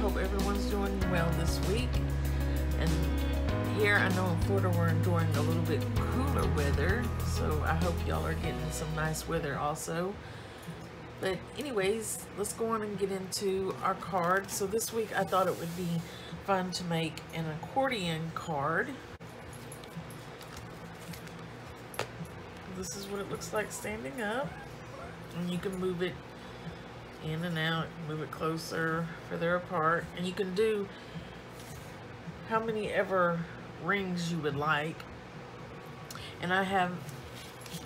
hope everyone's doing well this week. And here I know in Florida we're enjoying a little bit cooler weather, so I hope y'all are getting some nice weather also. But anyways, let's go on and get into our cards. So this week I thought it would be fun to make an accordion card. This is what it looks like standing up, and you can move it in and out, move it closer, further apart, and you can do how many ever rings you would like. And I have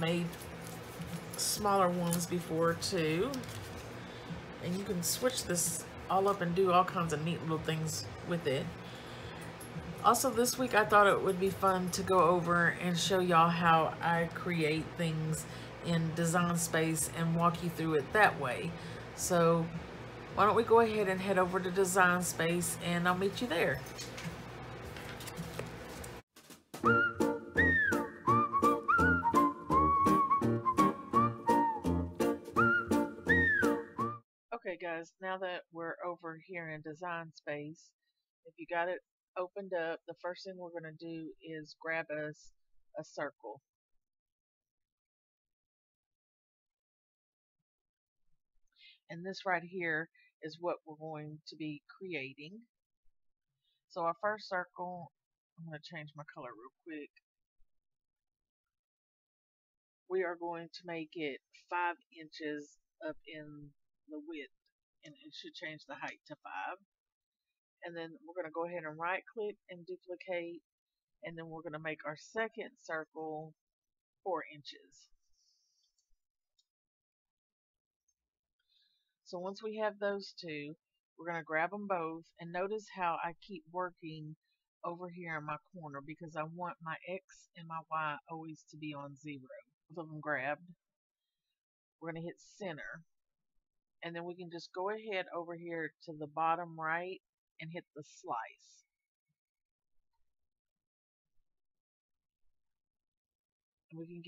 made smaller ones before too, and you can switch this all up and do all kinds of neat little things with it. Also this week I thought it would be fun to go over and show y'all how I create things in Design Space and walk you through it that way. So why don't we go ahead and head over to Design Space, and I'll meet you there. Okay guys, now that we're over here in Design Space, if you got it opened up, the first thing we're going to do is grab us a circle. And this right here is what we're going to be creating. So our first circle, I'm going to change my color real quick. We are going to make it 5 inches up in the width, and it should change the height to 5. And then we're going to go ahead and right click and duplicate, and then we're going to make our second circle 4 inches. So once we have those two, we're going to grab them both, and notice how I keep working over here in my corner because I want my X and my Y always to be on 0. Both of them grabbed. We're going to hit center, and then we can just go ahead over here to the bottom right and hit the slice. And we can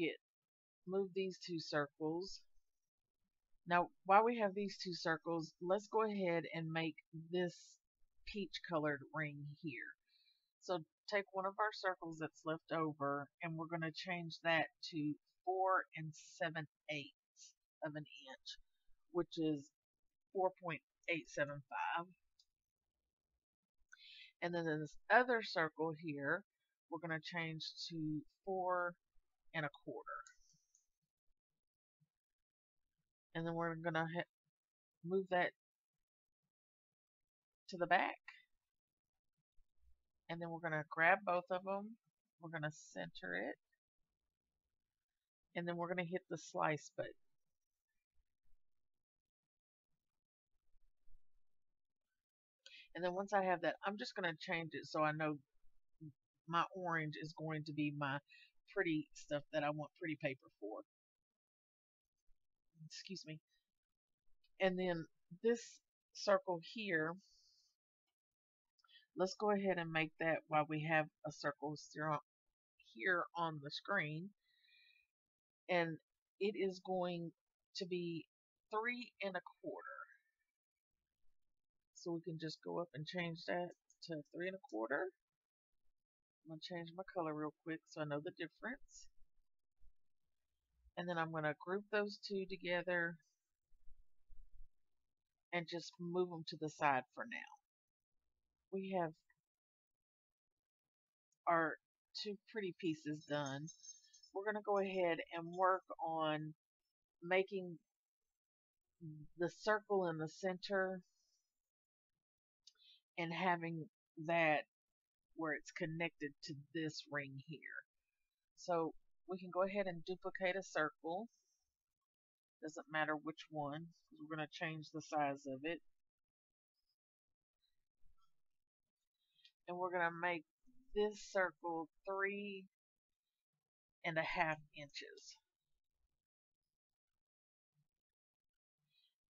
move these two circles. Now while we have these two circles, let's go ahead and make this peach colored ring here. So take one of our circles that's left over, and we're going to change that to 4 7/8 of an inch, which is 4.875. And then in this other circle here, we're going to change to 4 1/4. And then we're going to move that to the back. And then we're going to grab both of them. We're going to center it. And then we're going to hit the slice button. And then once I have that, I'm just going to change it so I know my orange is going to be my pretty stuff that I want pretty paper for. Excuse me. And then this circle here, let's go ahead and make that while we have a circle here on the screen. And it is going to be 3 1/4. So we can just go up and change that to 3 1/4. I'm going to change my color real quick so I know the difference. And then I'm going to group those two together and just move them to the side for now. We have our two pretty pieces done. We're going to go ahead and work on making the circle in the center and having that where it's connected to this ring here. So we can go ahead and duplicate a circle. Doesn't matter which one, because we're going to change the size of it. And we're going to make this circle 3 1/2 inches.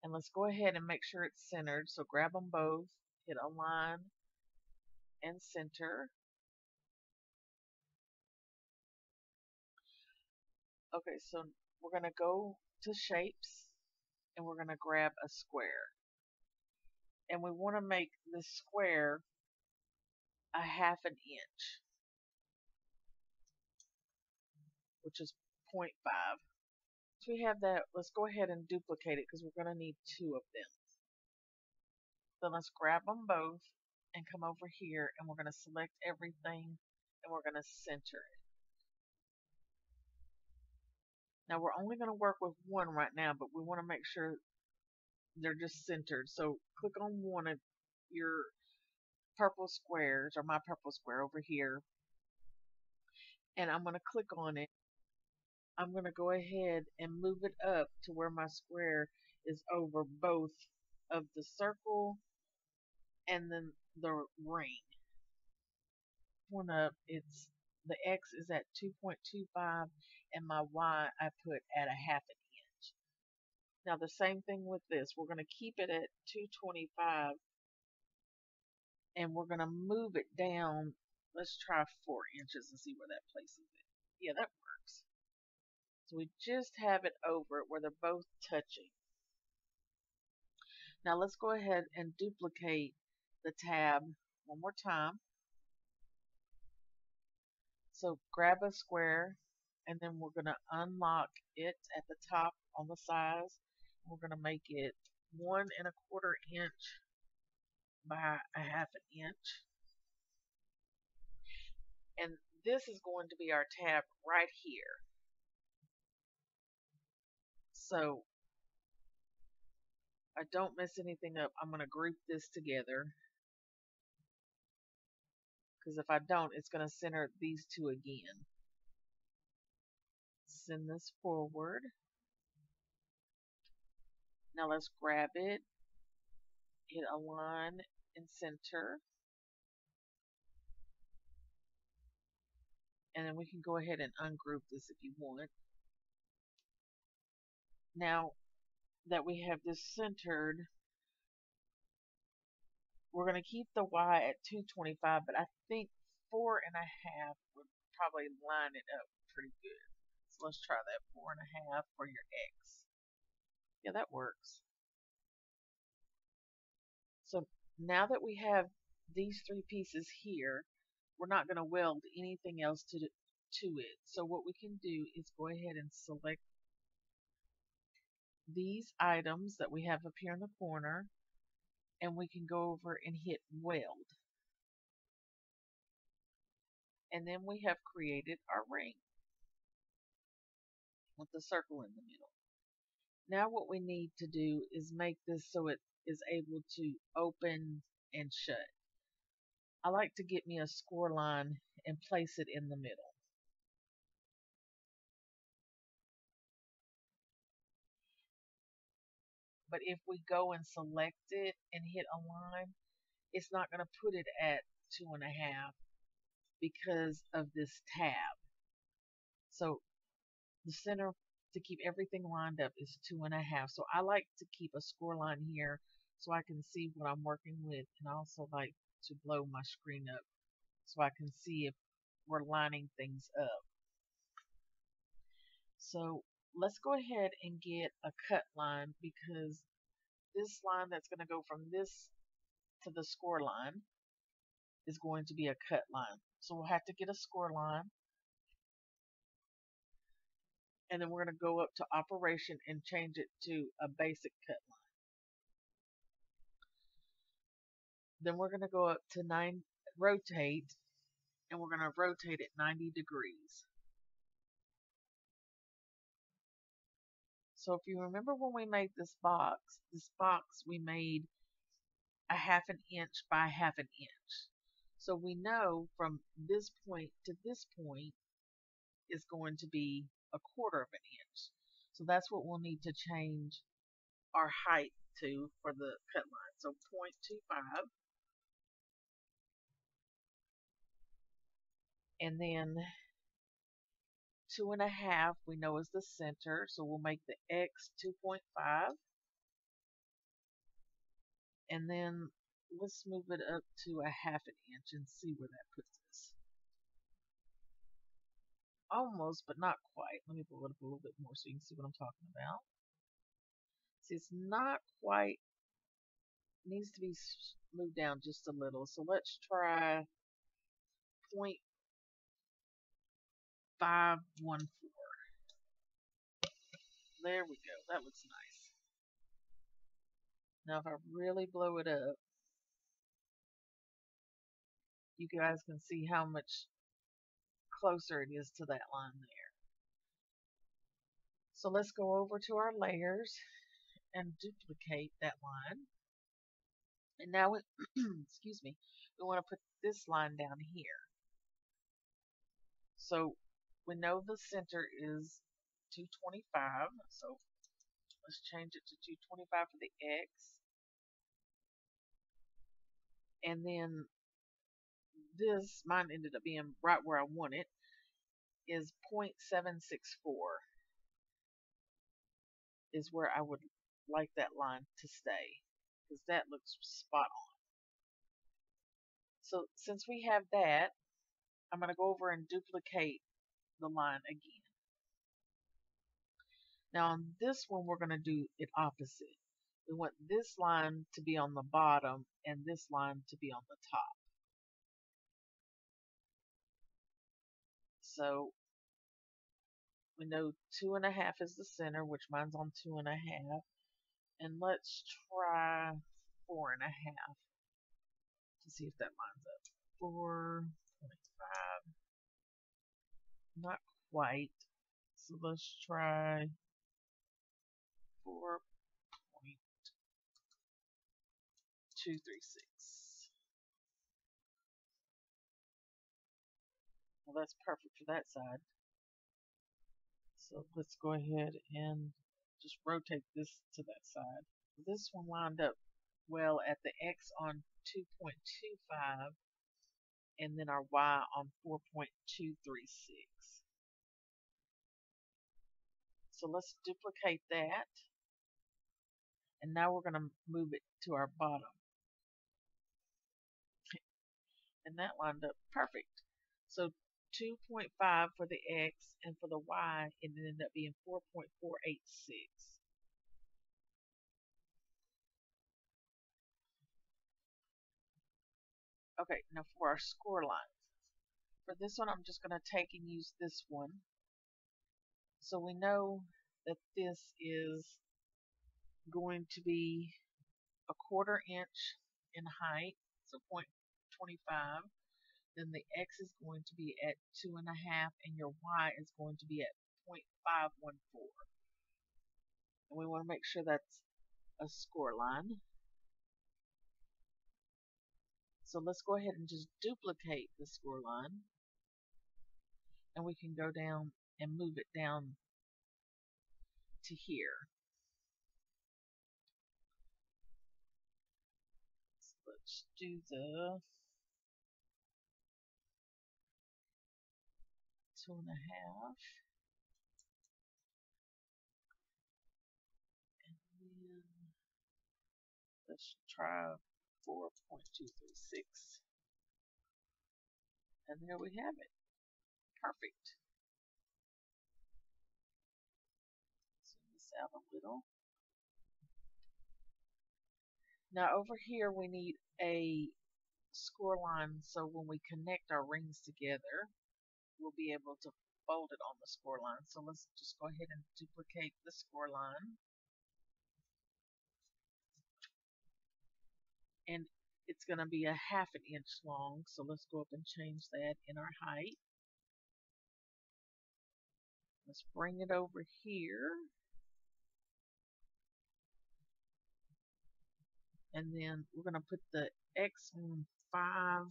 And let's go ahead and make sure it's centered. So grab them both. Hit align and center. Okay, so we're going to go to shapes, and we're going to grab a square. and we want to make the square a 1/2 inch, which is 0.5. So we have that. Let's go ahead and duplicate it because we're going to need two of them. So let's grab them both and come over here, and we're going to select everything and we're going to center it. Now we're only going to work with one right now, but we want to make sure they're just centered. So click on one of your purple squares, or my purple square over here, and I'm going to click on it. I'm going to go ahead and move it up to where my square is over both of the circle and then the ring. One up, it's the X is at 2.25 and my Y I put at a 1/2 inch. Now the same thing with this. We're going to keep it at 225 and we're going to move it down. Let's try 4 inches and see where that places it. Yeah, that works. So we just have it over where they're both touching. Now let's go ahead and duplicate the tab one more time. So grab a square and then we're going to unlock it at the top on the size. We're going to make it 1 1/4 inch by a 1/2 inch. And this is going to be our tab right here. So I don't mess anything up. I'm going to group this together, because if I don't, it's going to center these two again. Send this forward. Now let's grab it, hit align and center. And then we can go ahead and ungroup this if you want. Now that we have this centered, we're going to keep the Y at 225, but I think 4 1/2 would probably line it up pretty good. So let's try that 4 1/2 for your X. Yeah, that works. So now that we have these three pieces here, we're not going to weld anything else to it. So what we can do is go ahead and select these items that we have up here in the corner, and we can go over and hit weld. And then we have created our ring with the circle in the middle. Now what we need to do is make this so it is able to open and shut. I like to get me a score line and place it in the middle. But if we go and select it and hit align, it's not going to put it at 2 1/2 because of this tab. So the center to keep everything lined up is 2 1/2. So I like to keep a score line here so I can see what I'm working with, and I also like to blow my screen up so I can see if we're lining things up. So let's go ahead and get a cut line, because this line that's going to go from this to the score line is going to be a cut line. So we'll have to get a score line, and then we're going to go up to operation and change it to a basic cut line. Then we're going to go up to rotate, and we're going to rotate it 90 degrees. So if you remember when we made this box we made a 1/2 inch by 1/2 inch. So we know from this point to this point is going to be a 1/4 inch. So that's what we'll need to change our height to for the cut line. So 0.25. And then 2 1/2 we know is the center, so we'll make the X 2.5, and then let's move it up to a 1/2 inch and see where that puts us. Almost, but not quite. Let me blow it up a little bit more so you can see what I'm talking about. See, it's not quite needs to be moved down just a little. So let's try 0.514. There we go. That looks nice. Now if I really blow it up, you guys can see how much closer it is to that line there. So let's go over to our layers and duplicate that line. And now we excuse me, we want to put this line down here. So we know the center is 225, so let's change it to 225 for the X. And then this, mine ended up being right where I want it, is 0.764 is where I would like that line to stay, because that looks spot on. So since we have that, I'm going to go over and duplicate the line again. Now on this one, we're going to do it opposite. We want this line to be on the bottom and this line to be on the top. So we know 2.5 is the center, which mine's on 2.5. And let's try 4.5 to see if that lines up. 4.5. Not quite. So let's try 4.236. Well, that's perfect for that side. So let's go ahead and just rotate this to that side. This one lined up well at the X on 2.25 and then our Y on 4.236. So let's duplicate that. And now we're going to move it to our bottom. And that lined up perfect. So 2.5 for the X, and for the Y it ended up being 4.486. Okay, now for our score lines. For this one I'm just going to take and use this one. So we know that this is going to be 1/4 inch in height, so 0.25. Then the X is going to be at 2.5 and your Y is going to be at 0.514. And we want to make sure that's a score line. So let's go ahead and just duplicate the score line. And we can go down and move it down to here. So let's do the 2.5, and then let's try 4.236, and there we have it, perfect. Zoom this out a little. Now over here we need a score line, so when we connect our rings together, we'll be able to fold it on the score line. So let's just go ahead and duplicate the score line. And it's going to be 1/2 inch long, so let's go up and change that in our height. Let's bring it over here. And then we're going to put the X on 5.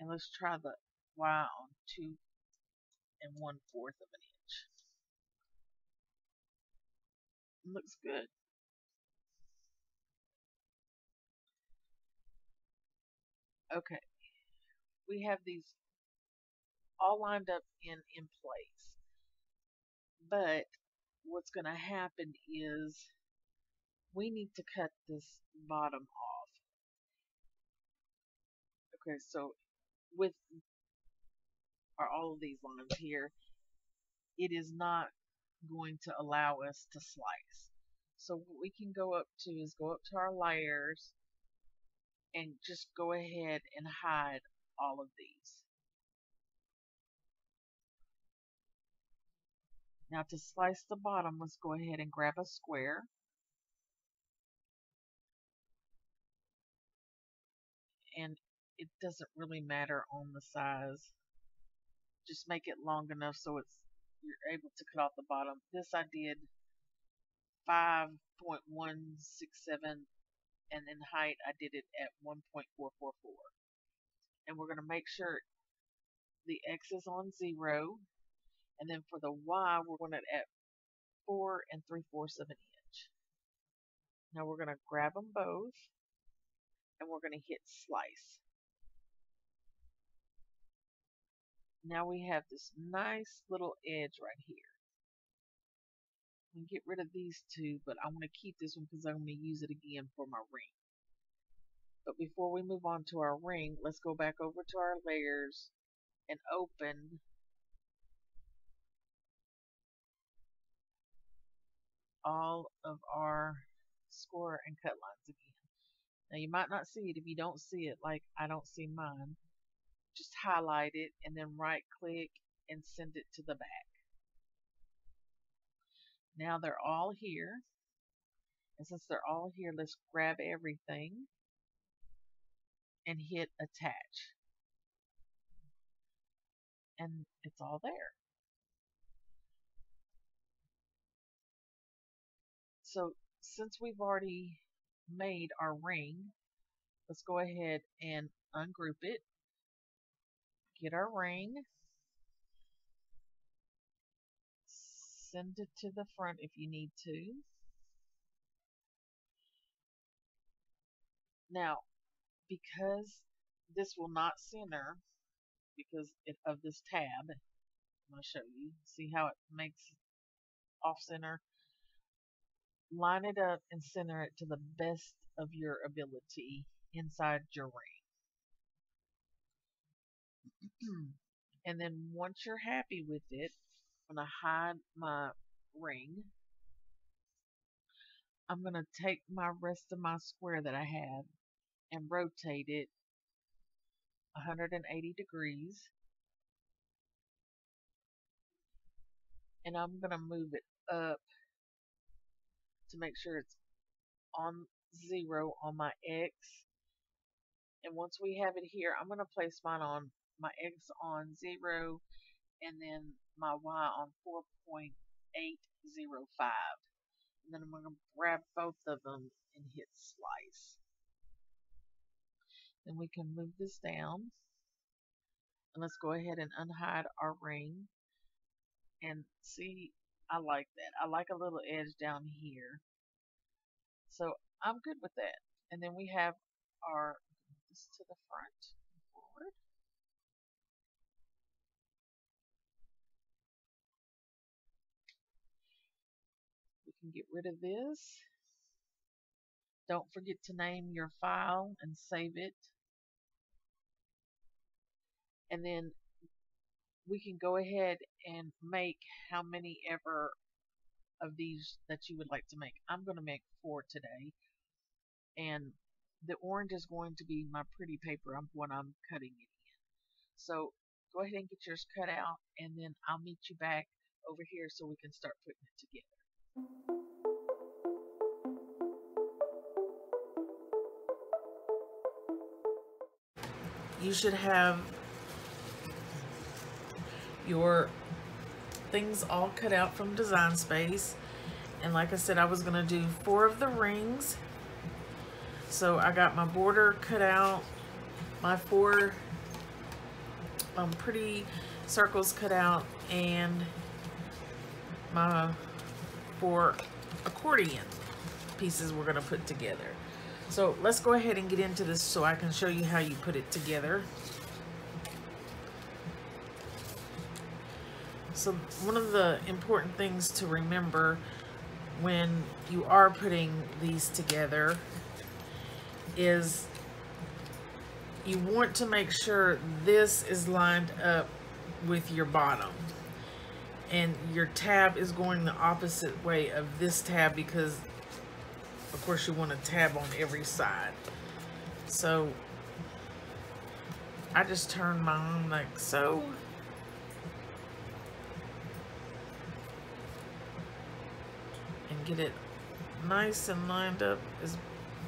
And let's try the Y on 2 1/4 inches. It looks good. Okay, we have these all lined up in place. But what's going to happen is we need to cut this bottom off. Okay, so with all of these lines here, it is not going to allow us to slice. So what we can go up to is go up to our layers and just go ahead and hide all of these. Now to slice the bottom, let's go ahead and grab a square. And it doesn't really matter on the size. Just make it long enough so it's you're able to cut off the bottom. This I did 5.167, and in height I did it at 1.444. And we're going to make sure the X is on 0, and then for the Y we're going to add 4 3/4 of an inch. Now we're going to grab them both and we're going to hit slice. Now we have this nice little edge right here. I'm going to get rid of these two, but I'm going to keep this one because I'm going to use it again for my ring. But before we move on to our ring, let's go back over to our layers and open all of our score and cut lines again. Now you might not see it if you don't see it like I don't see mine. Just highlight it and then right click and send it to the back. Now they're all here, and since they're all here, let's grab everything and hit attach, and it's all there. So since we've already made our ring, let's go ahead and ungroup it. Get our ring, send it to the front if you need to. Now, because this will not center because of this tab, I'm going to show you. See how it makes off center? Line it up and center it to the best of your ability inside your ring. And then once you're happy with it, I'm going to hide my ring. I'm going to take my rest of my square that I have and rotate it 180 degrees. And I'm going to move it up to make sure it's on 0 on my X. And once we have it here, I'm going to place mine on my X on 0 and then my Y on 4.805, and then I'm going to grab both of them and hit slice. Then we can move this down, and let's go ahead and unhide our ring. And see, I like that. I like a little edge down here, so I'm good with that. And then we have our move this to the front forward. Get rid of this. Don't forget to name your file and save it. And then we can go ahead and make how many ever of these that you would like to make. I'm going to make 4 today. And the orange is going to be my pretty paper when I'm cutting it in. So go ahead and get yours cut out, and then I'll meet you back over here so we can start putting it together. You should have your things all cut out from Design Space, and like I said, I was going to do 4 of the rings, so I got my border cut out, my 4 pretty circles cut out, and my 4 accordion pieces we're going to put together. So let's go ahead and get into this so I can show you how you put it together. So one of the important things to remember when you are putting these together is you want to make sure this is lined up with your bottom. And your tab is going the opposite way of this tab because Of course you want to tab on every side. So I just turned mine like so. And get it nice and lined up as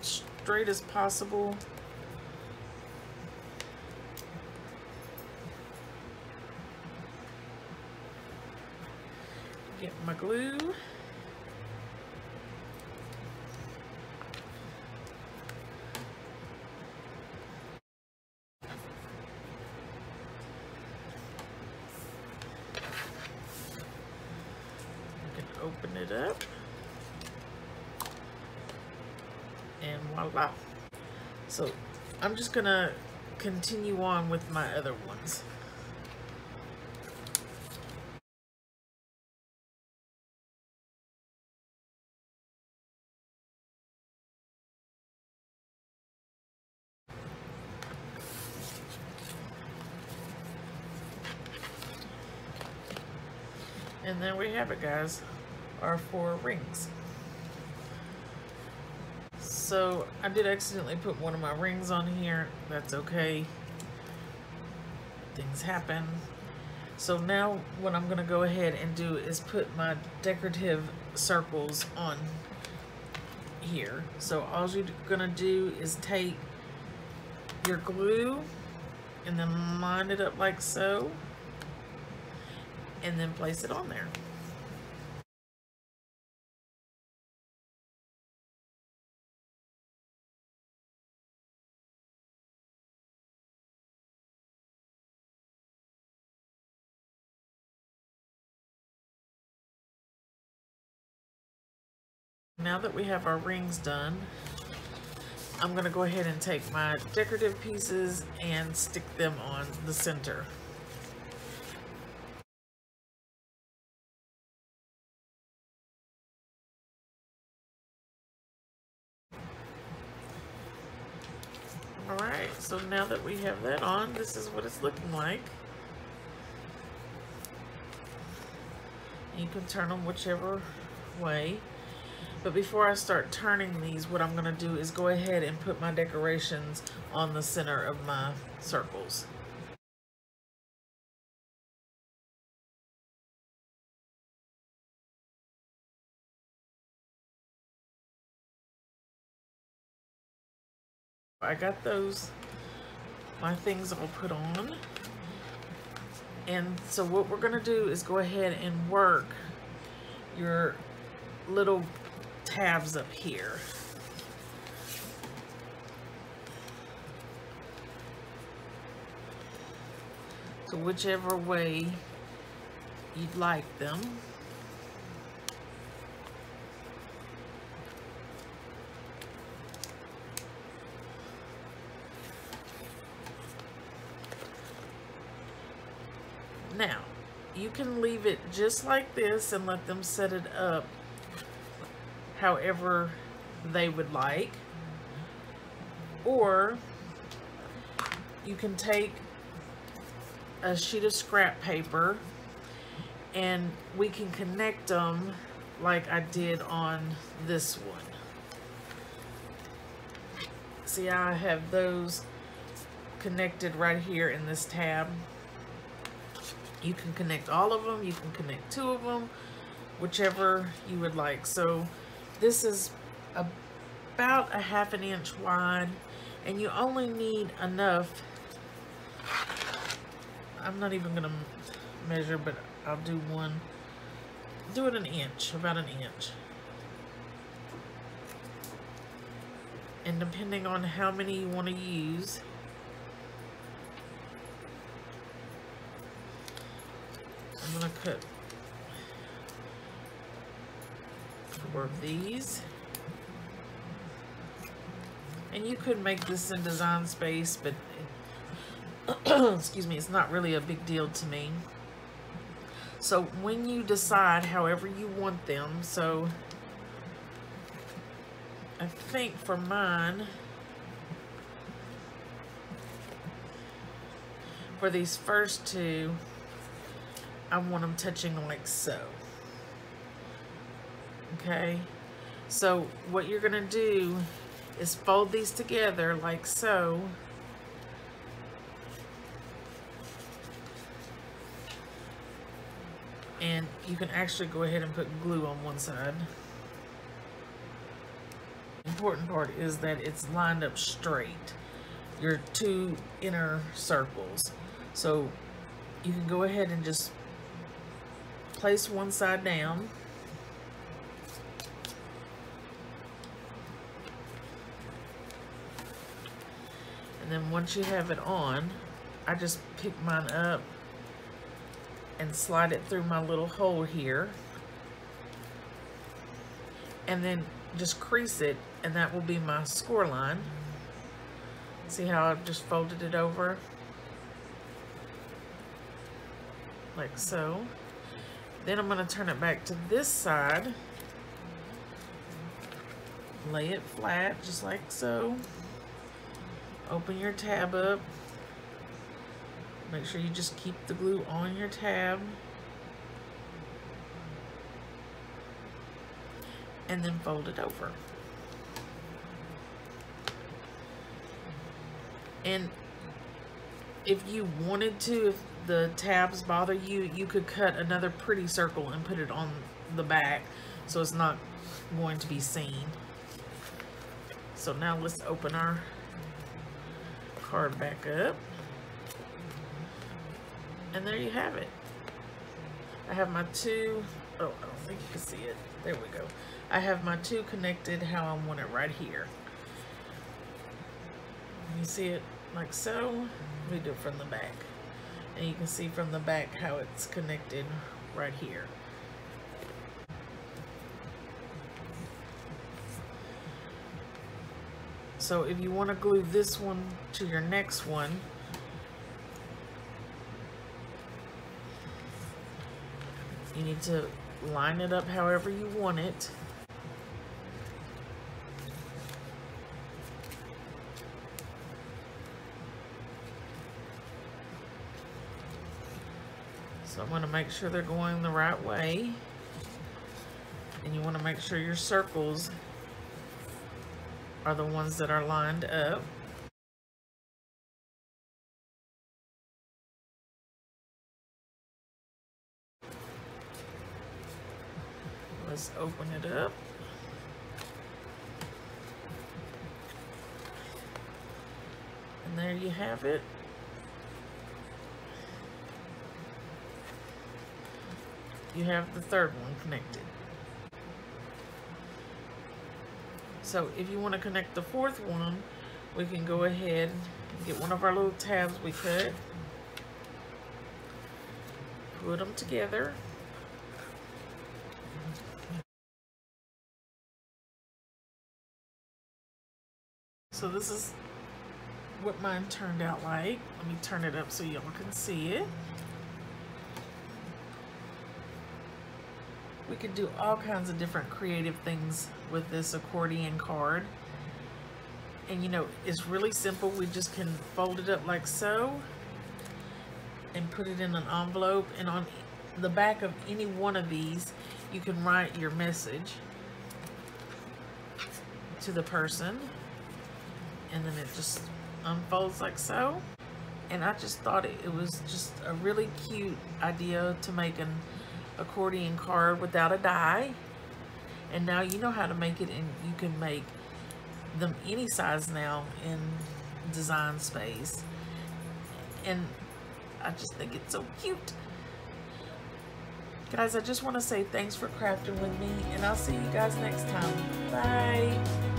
straight as possible. Get my glue. Open it up, and voila. So I'm just gonna continue on with my other ones. And there we have it, guys. Our four rings. So I did accidentally put one of my rings on here. That's okay. Things happen. So now what I'm gonna go ahead and do is put my decorative circles on here. So all you're gonna do is take your glue and then line it up like so, and then place it on there. Now that we have our rings done, I'm gonna go ahead and take my decorative pieces and stick them on the center. All right, so now that we have that on, this is what it's looking like. You can turn them whichever way. But before I start turning these, what I'm going to do is go ahead and put my decorations on the center of my circles. I got those, my things all put on. And so what we're going to do is go ahead and work your little tabs up here. So whichever way you'd like them. Now, you can leave it just like this and let them set it up however they would like, or you can take a sheet of scrap paper and we can connect them like I did on this one. See, I have those connected right here in this tab. You can connect all of them, you can connect two of them, whichever you would like. So this is about a half an inch wide, and you only need enough. I'm not even gonna measure, but I'll do one. Do it an inch, about an inch. And depending on how many you want to use, I'm gonna cut four of these. And you could make this in Design Space, but excuse me, it's not really a big deal to me. So when you decide however you want them, so I think for mine, for these first two, I want them touching like so. Okay, So what you're going to do is fold these together like so. And you can actually go ahead and put glue on one side. The important part is that it's lined up straight, your two inner circles. So you can go ahead and just place one side down. And then once you have it on, I just pick mine up and slide it through my little hole here, and then just crease it, and that will be my score line. See how I've just folded it over like so? Then I'm going to turn it back to this side, lay it flat just like so, open your tab up. Make sure you just keep the glue on your tab. And then fold it over. And if you wanted to, if the tabs bother you, you could cut another pretty circle and put it on the back so it's not going to be seen. So now let's open our card back up. And there you have it. I have my two, oh, I don't think you can see it. There we go. I have my two connected how I want it right here. You see it like so. We do it from the back. And you can see from the back how it's connected right here. So if you want to glue this one to your next one, you need to line it up however you want it. So I'm going to make sure they're going the right way. And you want to make sure your circles are the ones that are lined up. Let's open it up. And there you have it. You have the third one connected. So if you want to connect the fourth one, we can go ahead and get one of our little tabs we cut. Put them together. So this is what mine turned out like. Let me turn it up so y'all can see it. We could do all kinds of different creative things with this accordion card. And you know, it's really simple. We just can fold it up like so and put it in an envelope. And on the back of any one of these, you can write your message to the person. And then it just unfolds like so. And I just thought it was just a really cute idea to make an accordion card without a die. And now you know how to make it, and you can make them any size now in Design Space. And I just think it's so cute. Guys, I just want to say thanks for crafting with me, and I'll see you guys next time. Bye.